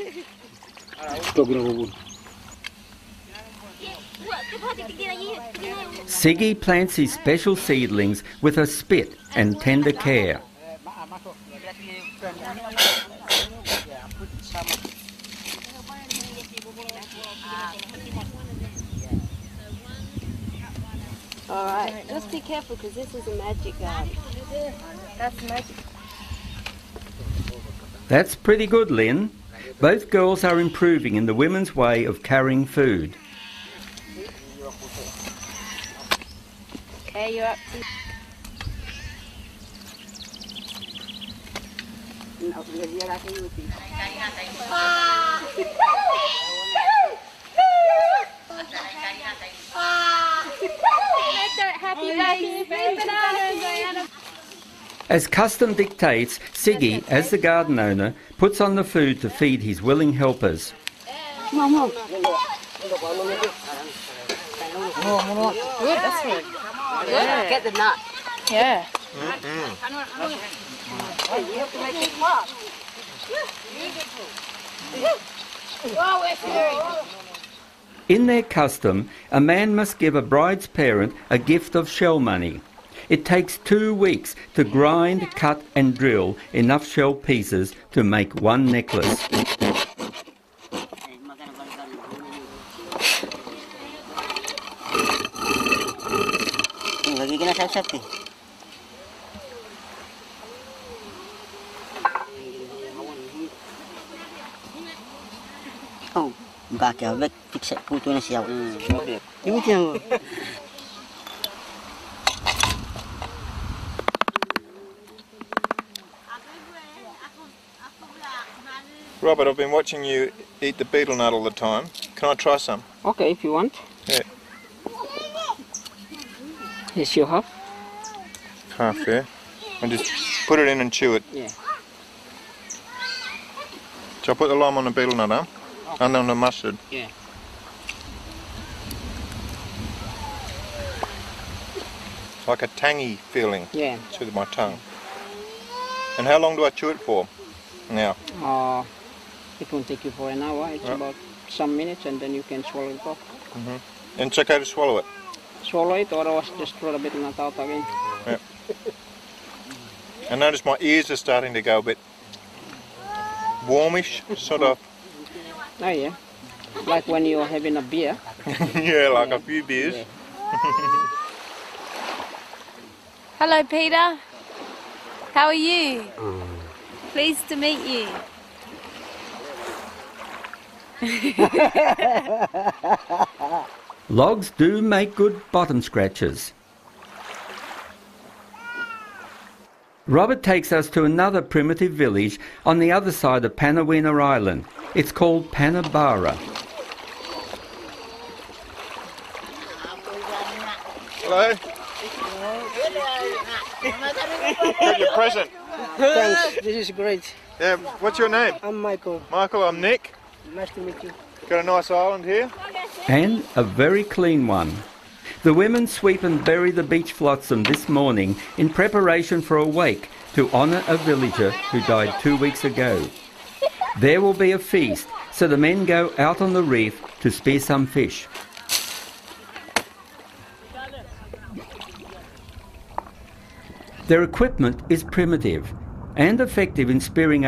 Siggy plants his special seedlings with a spit and tender care. All right, just be careful because this is a magic garden. That's magic. That's pretty good, Lynn. Both girls are improving in the women's way of carrying food. Okay, you're up to... As custom dictates, Siggy, as the garden owner, puts on the food to feed his willing helpers. Good, that's good. Yeah. Get the nut. Yeah. You have to make it work. In their custom, a man must give a bride's parent a gift of shell money. It takes 2 weeks to grind, cut and drill enough shell pieces to make one necklace. Oh, back out. Let's fix it. Put on a shell. Robert, I've been watching you eat the betel nut all the time. Can I try some? Okay, if you want. Yeah. Yes, you have. Half, yeah. And just put it in and chew it. Yeah. So I put the lime on the betel nut, huh? Okay. And on the mustard. Yeah. It's like a tangy feeling. Yeah. Through my tongue. And how long do I chew it for? Now. It won't take you for an hour. It's about some minutes, and then you can swallow it off. And it's okay to swallow it. Swallow it, or else just throw a bit of nut out again. Yep. I notice my ears are starting to go a bit warmish, sort of. Oh yeah, like when you're having a beer. Yeah, like a few beers. Yeah. Hello, Peter. How are you? Pleased to meet you. Logs do make good bottom scratchers. Robert takes us to another primitive village on the other side of Panawina Island. It's called Panabara. Hello. Got your present. Thanks, this is great. Yeah, what's your name? I'm Michael. Michael, I'm Nick. Nice to meet you. Got a nice island here. And a very clean one. The women sweep and bury the beach flotsam this morning in preparation for a wake to honour a villager who died 2 weeks ago. There will be a feast, so the men go out on the reef to spear some fish. Their equipment is primitive and effective in spearing